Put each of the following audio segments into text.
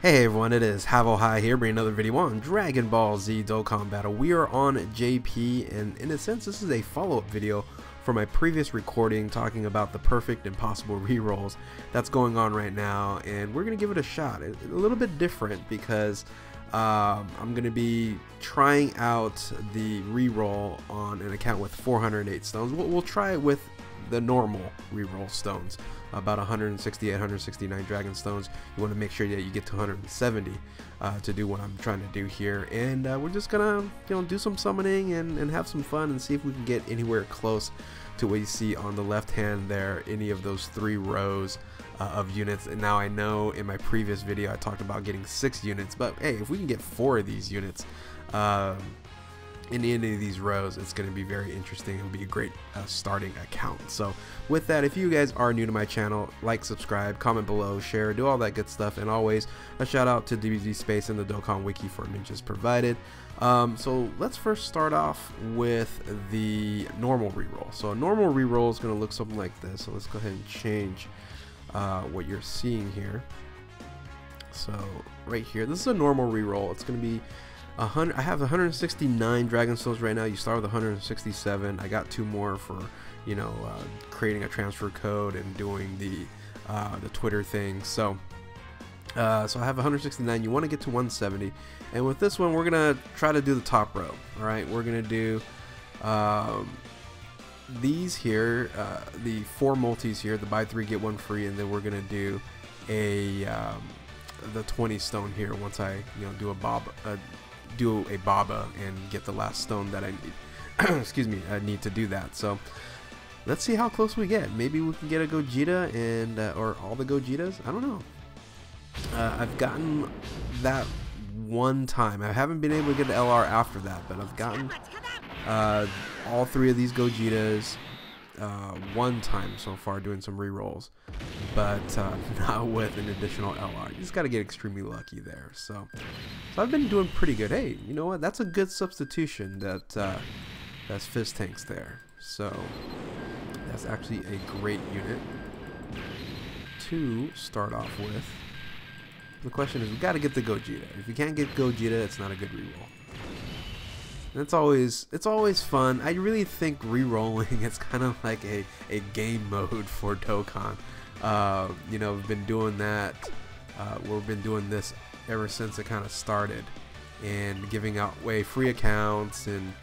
Hey everyone, it is Havohai here, bringing another video on Dragon Ball Z Dokkan Battle. We are on JP, and in a sense this is a follow-up video for my previous recording talking about the perfect and possible rerolls that's going on right now, and we're going to give it a shot. It's a little bit different because I'm going to be trying out the reroll on an account with 408 stones. We'll try it with the normal reroll stones, about 168, 169 dragon stones. You want to make sure that you get to 170 to do what I'm trying to do here, and we're just gonna, you know, do some summoning and have some fun and see if we can get anywhere close to what you see on the left hand there, any of those three rows of units. And now I know in my previous video I talked about getting 6 units, but hey, if we can get 4 of these units in any of these rows, it's going to be very interesting. It'll be a great starting account. So with that, if you guys are new to my channel, like, subscribe, comment below, share, do all that good stuff. And always a shout out to DBZ Space and the Dokkan Wiki for ninjas provided. So let's first start off with the normal reroll. So a normal reroll is going to look something like this. So let's go ahead and change what you're seeing here. So right here, this is a normal reroll. It's going to be I have 169 dragon stones right now. You start with 167. I got 2 more for, you know, creating a transfer code and doing the Twitter thing. So I have 169. You want to get to 170, and with this one we're gonna try to do the top row. All right, we're gonna do these here, the 4 multis here, the buy 3 get 1 free, and then we're gonna do a the 20 stone here once I, you know, do a Baba and get the last stone that I need. Excuse me, I need to do that. So let's see how close we get. Maybe we can get a Gogeta and or all the Gogetas. I don't know. I've gotten that one time. I haven't been able to get an LR after that, but I've gotten all 3 of these Gogetas one time so far doing some rerolls, but not with an additional LR. You just got to get extremely lucky there. So I've been doing pretty good. Hey, you know what? That's a good substitution. That's Fizz Tanks there. So that's actually a great unit to start off with. The question is, we got to get the Gogeta. If you can't get Gogeta, it's not a good reroll. It's always fun. I really think re-rolling is kind of like a game mode for Dokkan. You know, we've been doing that. We've been doing this ever since it kind of started, and giving out way free accounts, and,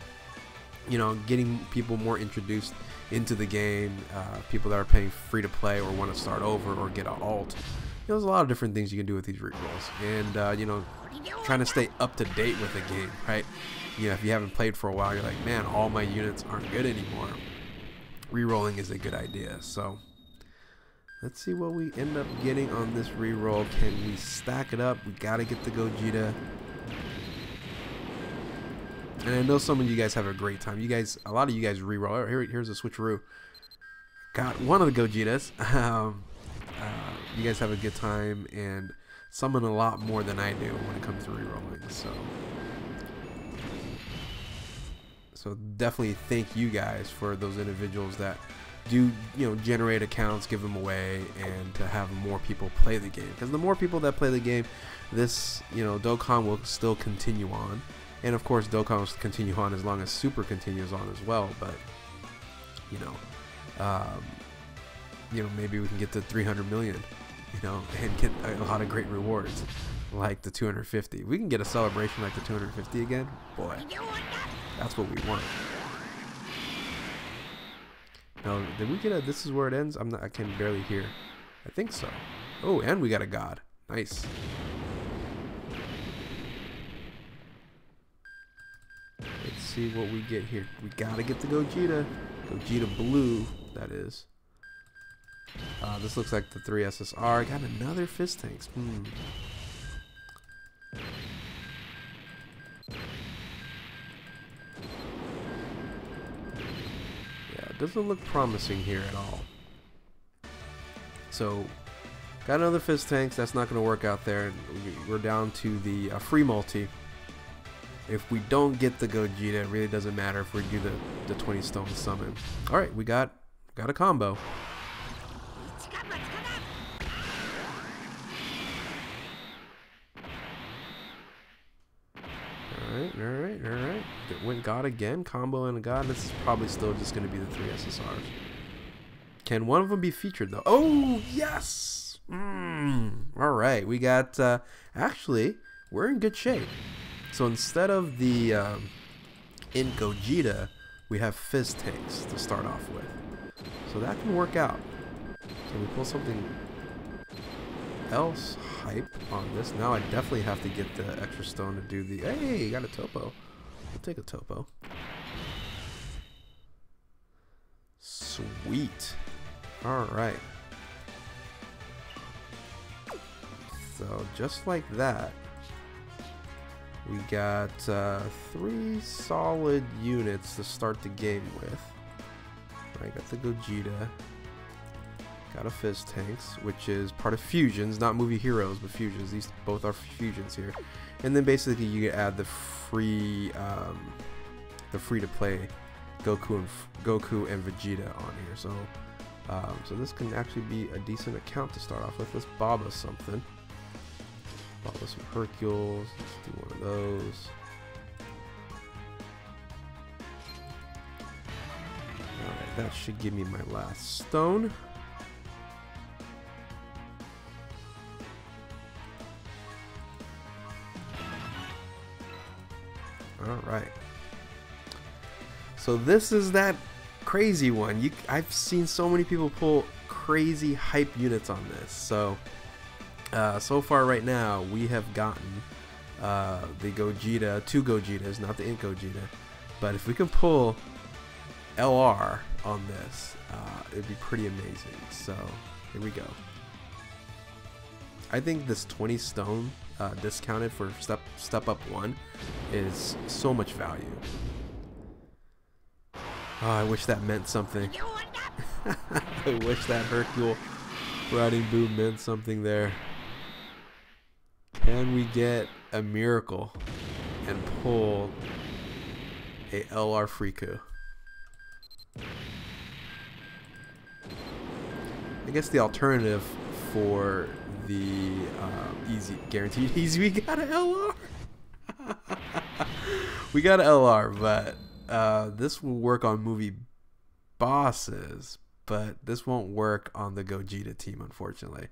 you know, getting people more introduced into the game. People that are paying free to play or want to start over or get an alt. You know, there's a lot of different things you can do with these rerolls, and you know, trying to stay up to date with the game, right? You know, if you haven't played for a while, you're like, man, all my units aren't good anymore. Rerolling is a good idea. So let's see what we end up getting on this reroll. Can we stack it up? We gotta get the Gogeta. And I know some of you guys have a great time. You guys, a lot of you guys reroll. Oh, here's a switcheroo. Got one of the Gogetas. You guys have a good time and summon a lot more than I do when it comes to rerolling. So definitely thank you guys for those individuals that do, you know, generate accounts, give them away, and to have more people play the game. Because the more people that play the game, this, you know, Dokkan will still continue on, and of course Dokkan will continue on as long as Super continues on as well. But you know, maybe we can get to 300 million, you know, and get a lot of great rewards like the 250. We can get a celebration like the 250 again. Boy, that's what we want. Now, did we get a? This is where it ends. I can barely hear. I think so. Oh, and we got a god. Nice. Let's see what we get here. We gotta get the Gogeta. Gogeta Blue, that is. This looks like the 3 SSR. I got another Fist Tanks. Yeah, it doesn't look promising here at all. So, got another Fist Tanks. That's not going to work out there. We're down to the free multi. If we don't get the Gogeta, it really doesn't matter if we do the 20 stone summon. Alright, we got a combo. Alright, alright, alright. Went God again. Combo and a God. This is probably still just going to be the three SSRs. Can one of them be featured, though? Oh, yes! Alright, we got... actually, we're in good shape. So instead of the... in Gogeta, we have Fizz Tanks to start off with. So that can work out. Can we pull something else hype on this? Now I definitely have to get the extra stone to do the... Hey, got a topo. I'll take a topo. Sweet. Alright. So just like that, we got three solid units to start the game with. Alright, got the Gogeta. Got a Fizz Tanks, which is part of Fusions, not Movie Heroes, but Fusions. These both are Fusions here. And then basically you add the free-to-play Goku and Vegeta on here. So, so this can actually be a decent account to start off with. Let's Baba something. Baba some Hercules. Let's do one of those. Alright, that should give me my last stone. Alright. So this is that crazy one. I've seen so many people pull crazy hype units on this. So, so far right now, we have gotten the Gogeta, two Gogetas, not the Ink Gogeta. But if we can pull LR on this, it'd be pretty amazing. So, here we go. I think this 20 stone discounted for step up one is so much value. Oh, I wish that meant something. I wish that Hercule riding boom meant something there. Can we get a miracle and pull a LR Freeku? I guess the alternative for the easy guaranteed easy, we got an LR. We got an LR, but this will work on movie bosses, but this won't work on the Gogeta team, unfortunately.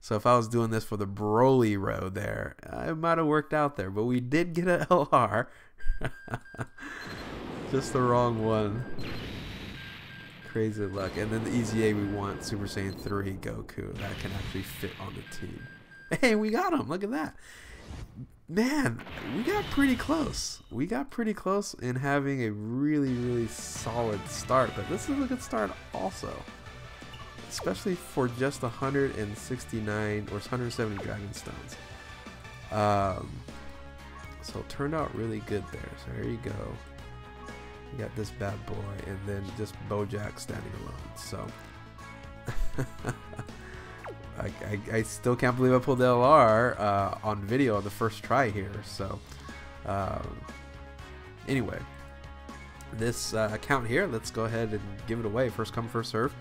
So if I was doing this for the Broly row there, it might have worked out there, but we did get an LR. Just the wrong one. Crazy luck. And then the EZA, we want Super Saiyan 3 Goku. That can actually fit on the team. Hey, we got him. Look at that. Man, we got pretty close. We got pretty close in having a really, really solid start. But this is a good start also. Especially for just 169 or 170 Dragon Stones. So it turned out really good there. So there you go. You got this bad boy, and then just Bojack standing alone. So I still can't believe I pulled the LR on video on the first try here. So anyway, this account here, let's go ahead and give it away. First come, first serve.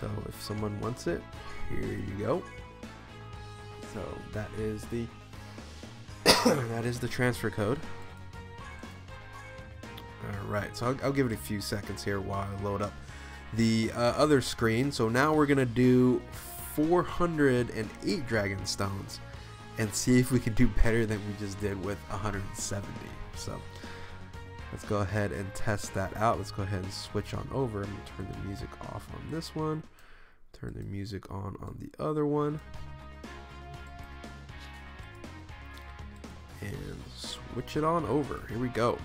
So if someone wants it, here you go. So that is the that is the transfer code. Alright, so I'll give it a few seconds here while I load up the other screen. So now we're going to do 408 Dragon Stones and see if we can do better than we just did with 170. So let's go ahead and test that out. Let's go ahead and switch on over. I'm going to turn the music off on this one. Turn the music on the other one. And switch it on over. Here we go.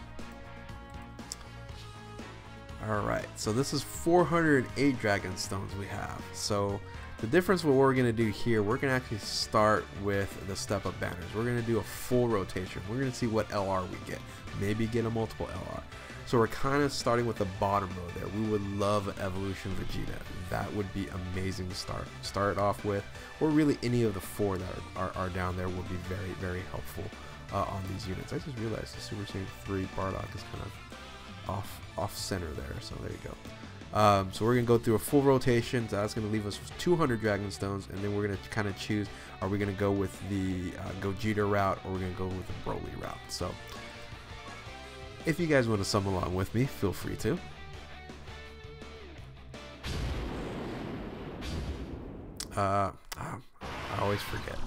Alright, so this is 408 Dragon Stones we have. So the difference what we're going to do here, we're going to actually start with the step up banners. We're going to do a full rotation. We're going to see what LR we get. Maybe get a multiple LR. So we're kind of starting with the bottom row there. We would love Evolution Vegeta. That would be amazing to start off with. Or really any of the four that are down there would be very, very helpful on these units. I just realized the Super Saiyan 3 Bardock is kind of off center there, so there you go. So we're going to go through a full rotation. So that's going to leave us with 200 Dragon Stones, and then we're going to kind of choose, are we going to go with the Gogeta route, or we're going to go with the Broly route. So if you guys want to sum along with me, feel free to. I always forget.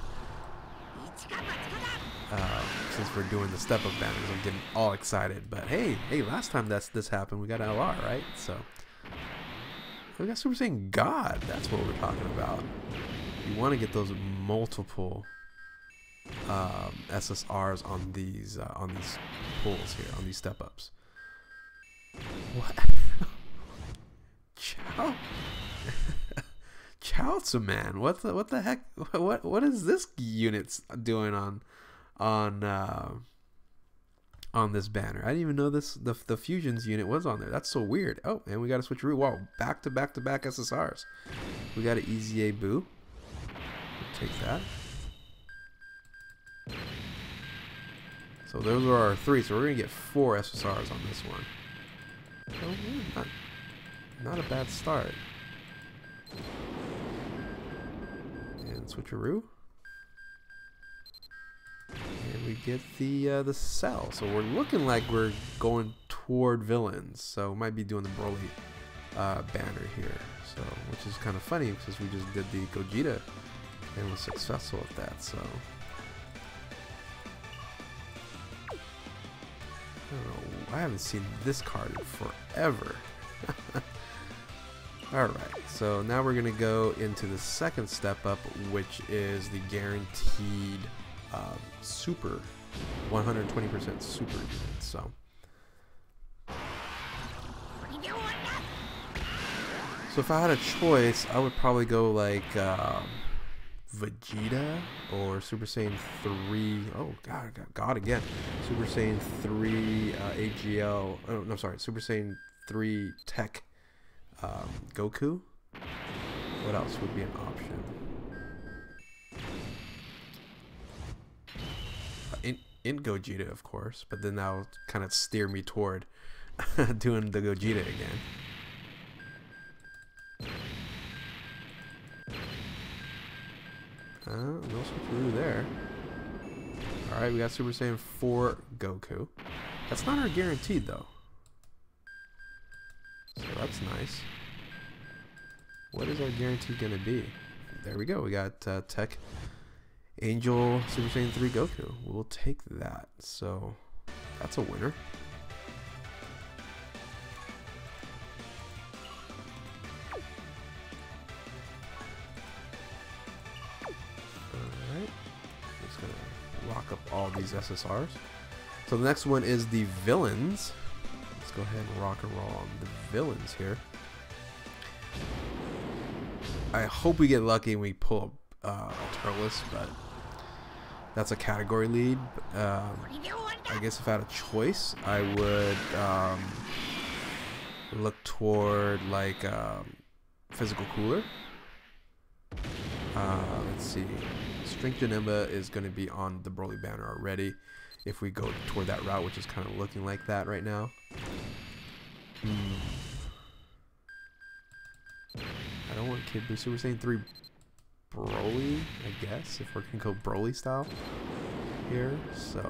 Since we're doing the step-up banners, I'm getting all excited. But hey, last time this happened, we got LR, right? So we got Super Saiyan God. That's what we're talking about. You want to get those multiple SSRs on these pulls here, on these step-ups. What? Ciao. Chowtsa, man, what the heck? What is this unit doing on this banner? I didn't even know this the fusions unit was on there. That's so weird. Oh, and we got to switch route. Wow, back to back SSRs. We got an Easy A Boo. We'll take that. So those are our three. So we're gonna get 4 SSRs on this one. So, not a bad start. And switcheroo, and we get the cell. So we're looking like we're going toward villains. So we might be doing the Broly banner here. So, which is kind of funny because we just did the Gogeta and was successful at that. So I don't know. I haven't seen this card in forever. Alright, so now we're going to go into the second step up, which is the guaranteed super, 120% super unit. So if I had a choice, I would probably go like Vegeta or Super Saiyan 3, oh god again, Super Saiyan 3 AGL, oh no, sorry, Super Saiyan 3 Tech Goku. What else would be an option? In Gogeta, of course, but then that'll kind of steer me toward doing the Gogeta again. No switcheroo there. Alright, we got Super Saiyan 4 Goku. That's not our guaranteed though. So that's nice. What is our guarantee gonna be? There we go. We got Tech Angel Super Saiyan 3 Goku. We'll take that. So that's a winner. Alright. Just gonna lock up all these SSRs. So the next one is the villains. Go ahead and rock and roll on the villains here. I hope we get lucky and we pull up Turles, but that's a category lead. I guess if I had a choice, I would look toward like Physical Cooler. Let's see. Strength Janemba is going to be on the Broly banner already. If we go toward that route, which is kind of looking like that right now. I don't want Kid Buu Super Saiyan 3 Broly, I guess, if we're going to go Broly style here, so.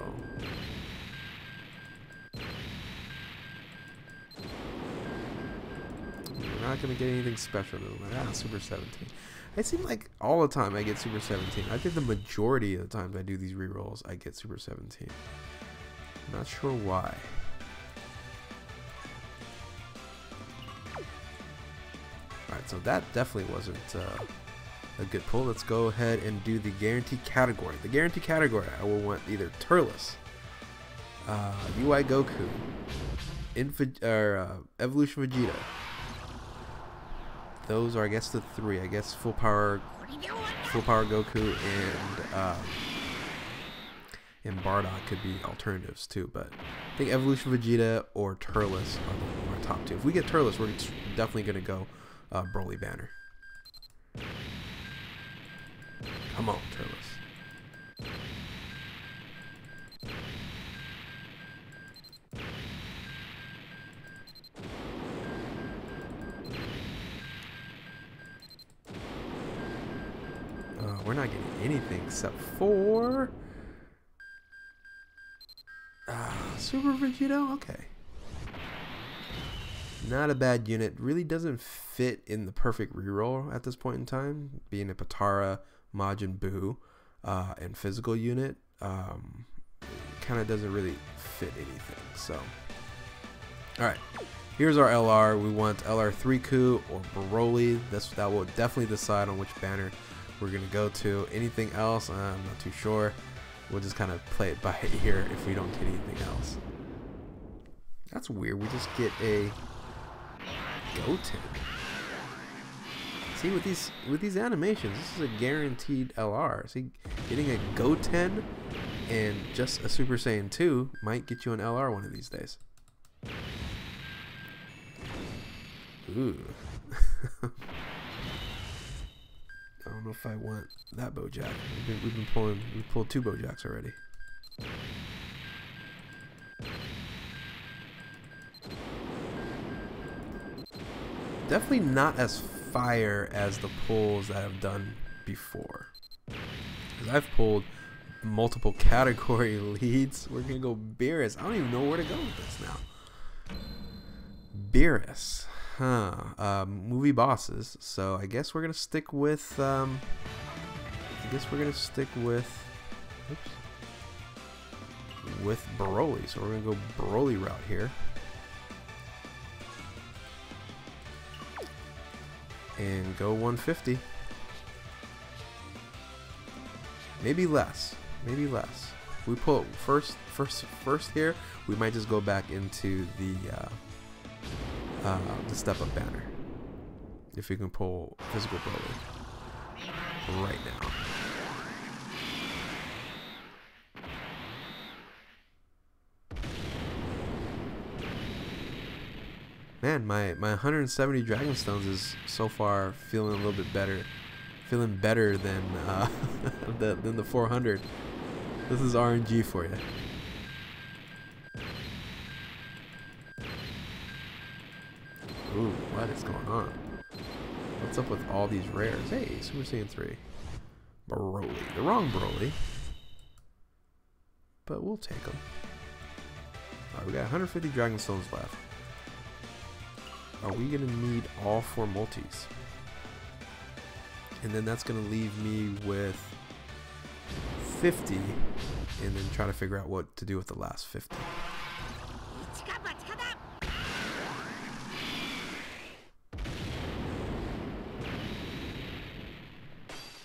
We're not going to get anything special though. Like, Super 17. It seems like all the time I get Super 17. I think the majority of the times I do these rerolls, I get Super 17. Not sure why. Alright, so that definitely wasn't a good pull. Let's go ahead and do the guarantee category. The guarantee category, I will want either Turles, UI Goku, Evolution Vegeta. Those are, I guess, the three. I guess full power Goku and Bardock could be alternatives too. But I think Evolution Vegeta or Turles are our top two. If we get Turles, we're definitely gonna go Broly banner. Come on, Turles. We're not getting anything except for... Super Vegito? Okay. Not a bad unit. Really doesn't fit in the perfect reroll at this point in time, being a Patara, Majin Buu, and physical unit. Kind of doesn't really fit anything. So, alright. Here's our LR. We want LR Freeku or Broly. That will definitely decide on which banner we're going to go to. Anything else? I'm not too sure. We'll just kind of play it by ear if we don't get anything else. That's weird. We just get a Goten. See, with these animations, this is a guaranteed LR. See, getting a Goten and just a Super Saiyan 2 might get you an LR one of these days. Ooh. I don't know if I want that Bojack. We've pulled two Bojacks already. Definitely not as fire as the pulls that I've done before. 'Cause I've pulled multiple category leads. We're gonna go Beerus. I don't even know where to go with this now. Beerus. Huh, movie bosses, so I guess we're gonna stick with, oops, with Broly, so we're gonna go Broly route here. And go 150. Maybe less, maybe less. We pull first here, we might just go back into the step up banner if you can pull physical Broly right now. Man, my 170 Dragon Stones is so far feeling a little bit better, feeling better than than the 400. This is RNG for you. Ooh, what is going on? What's up with all these rares? Hey, Super Saiyan 3. Broly. The wrong Broly. But we'll take him. Alright, we got 150 Dragon Stones left. Are we going to need all four multis? And then that's going to leave me with 50. And then try to figure out what to do with the last 50.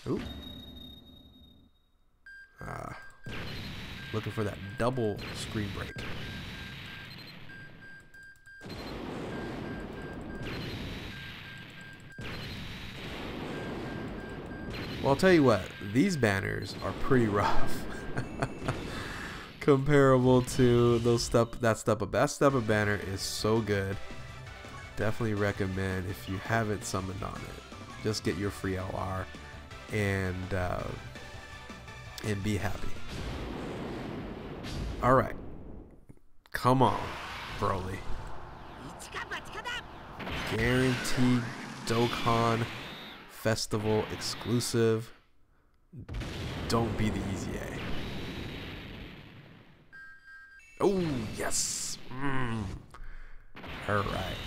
Ooh. Looking for that double screen break. Well, I'll tell you what, these banners are pretty rough. Comparable to those that step up. That step up banner is so good. Definitely recommend if you haven't summoned on it. Just get your free LR. And be happy. All right, come on, Broly. Guaranteed Dokkan Festival exclusive. Don't be the easy A. Oh yes. All right.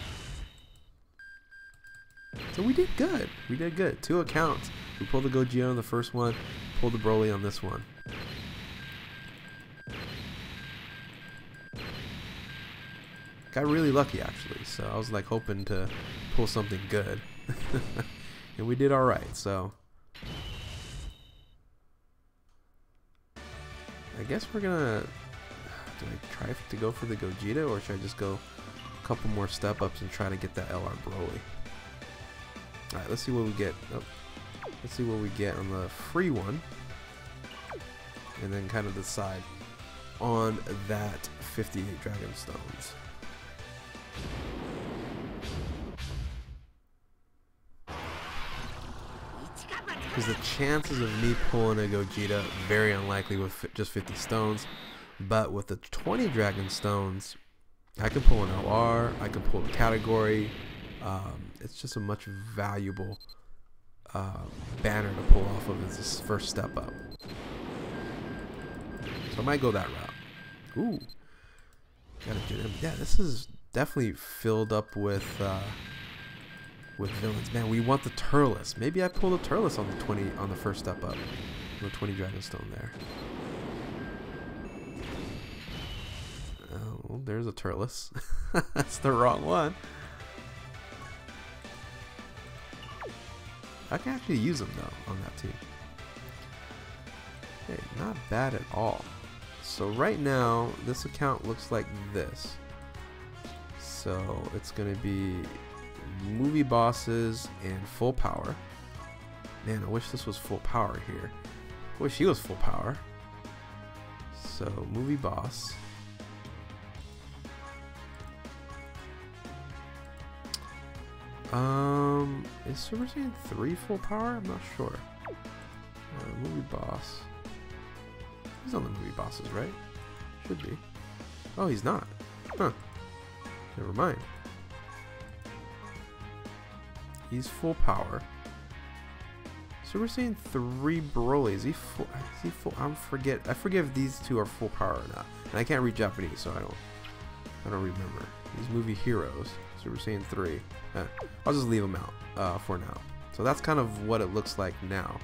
So we did good. We did good. Two accounts. We pulled the Gogeta on the first one, pulled the Broly on this one. Got really lucky actually, so I was like hoping to pull something good. And we did alright, so I guess we're gonna... Do I try to go for the Gogeta or should I just go a couple more step ups and try to get that LR Broly? Alright, let's see what we get. Oh. Let's see what we get on the free one and then kind of decide on that 58 Dragon Stones. Because the chances of me pulling a Gogeta very unlikely with just 50 stones, but with the 20 Dragon Stones I can pull an LR, I can pull a category. It's just a much valuable banner to pull off of as his first step up. So I might go that route. Ooh. Gotta get him. Yeah, this is definitely filled up with villains. Man, we want the Turles. Maybe I pull the Turles on the 20 on the first step up. No 20 Dragonstone there. Oh, well, there's a Turles. That's the wrong one. I can actually use him though on that team. Hey, not bad at all. So right now, this account looks like this. So it's gonna be movie bosses and full power. Man, I wish this was full power here. I wish he was full power. So movie boss. Is Super Saiyan 3 full power? I'm not sure. Movie boss. He's on the movie bosses, right? Should be. Oh, he's not. Huh. Never mind. He's full power. Super Saiyan 3 Broly. Is he full? Is he full? I forget if these two are full power or not. And I can't read Japanese, so I don't remember. These movie heroes. Super Saiyan 3. I'll just leave them out for now. So that's kind of what it looks like now.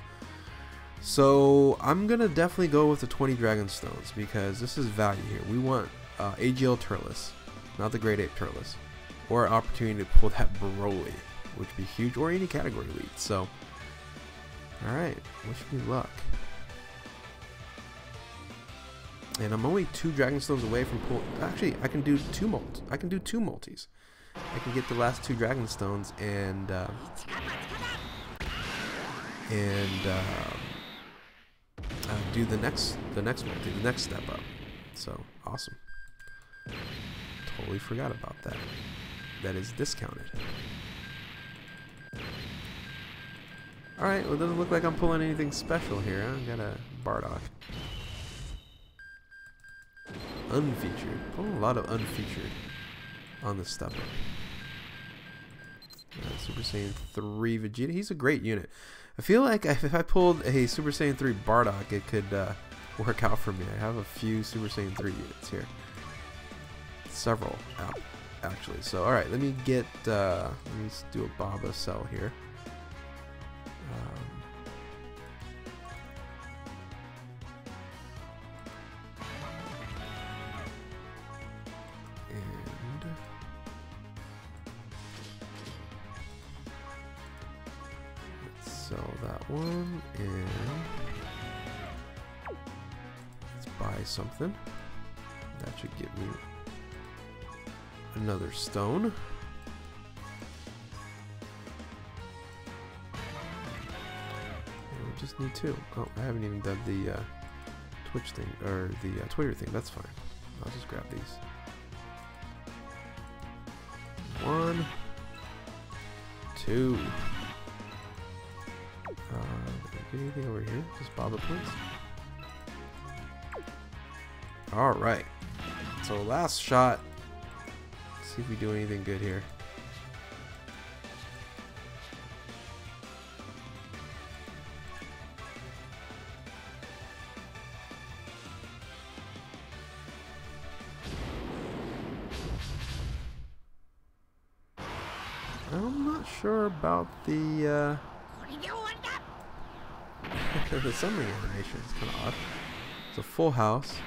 So I'm gonna definitely go with the 20 Dragon Stones because this is value here. We want AGL Turles, not the Grade 8 Turles, or an opportunity to pull that Broly, which would be huge, or any category lead. So, all right, wish me luck. And I'm only 2 Dragon Stones away from pull. Actually, I can do 2 multis. I can do 2 multis. I can get the last 2 Dragon Stones and do the next multi, the next step up. So awesome. Totally forgot about that. That is discounted. All right, well, it doesn't look like I'm pulling anything special here. I got a Bardock. Unfeatured. Pulling a lot of unfeatured on this step up. Super Saiyan 3 Vegeta. He's a great unit. I feel like if I pulled a Super Saiyan 3 Bardock, it could work out for me. I have a few Super Saiyan 3 units here. Several out, actually. So, alright, let me get, let me do a Baba Cell here. That one, and let's buy something that should get me another stone. And we just need 2. Oh, I haven't even done the Twitch thing or the Twitter thing. That's fine. I'll just grab these. 1, 2. Anything over here? Just Baba, please. Alright. So last shot. Let's see if we do anything good here. I'm not sure about the the summary animation is kind of odd. It's a full house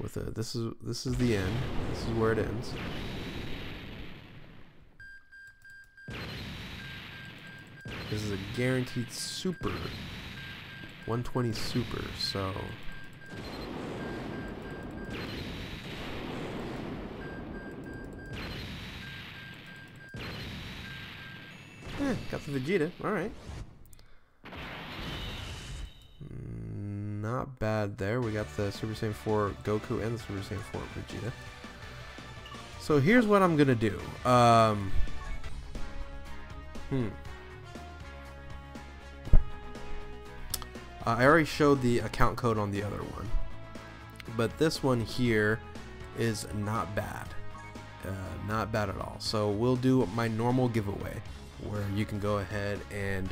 with a. This is the end. This is where it ends. This is a guaranteed super 120 super. So got the Vegeta. All right. Not bad there. We got the Super Saiyan 4 Goku and the Super Saiyan 4 Vegeta. So here's what I'm gonna do. I already showed the account code on the other one, but this one here is not bad. Not bad at all. So we'll do my normal giveaway where you can go ahead and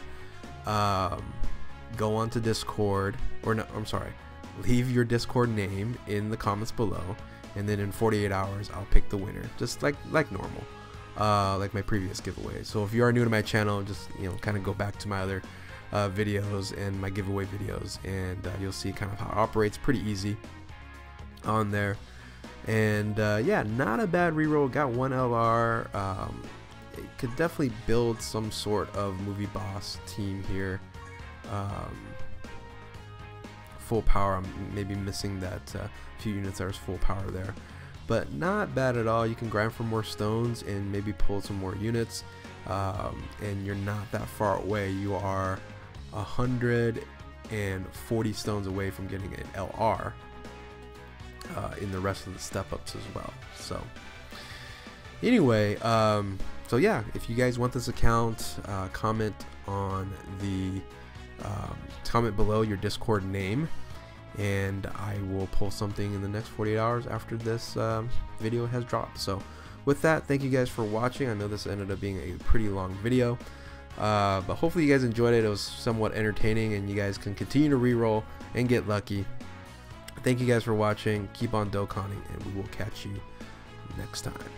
go onto Discord, or no, I'm sorry, leave your Discord name in the comments below, and then in 48 hours I'll pick the winner, just like normal, like my previous giveaway. So if you are new to my channel, just, you know, kind of go back to my other videos and my giveaway videos, and you'll see kind of how it operates. Pretty easy on there. And yeah, not a bad reroll. Got one LR. It could definitely build some sort of movie boss team here. Full power. I'm maybe missing that few units. There's full power there, but not bad at all. You can grind for more stones and maybe pull some more units. And you're not that far away. You are 140 stones away from getting an LR. In the rest of the step ups as well. So anyway, so yeah, if you guys want this account, comment on the comment below your Discord name, and I will pull something in the next 48 hours after this video has dropped. So with that, thank you guys for watching. I know this ended up being a pretty long video, but hopefully you guys enjoyed it. It was somewhat entertaining, and you guys can continue to reroll and get lucky. Thank you guys for watching. Keep on Dokkaning, and we will catch you next time.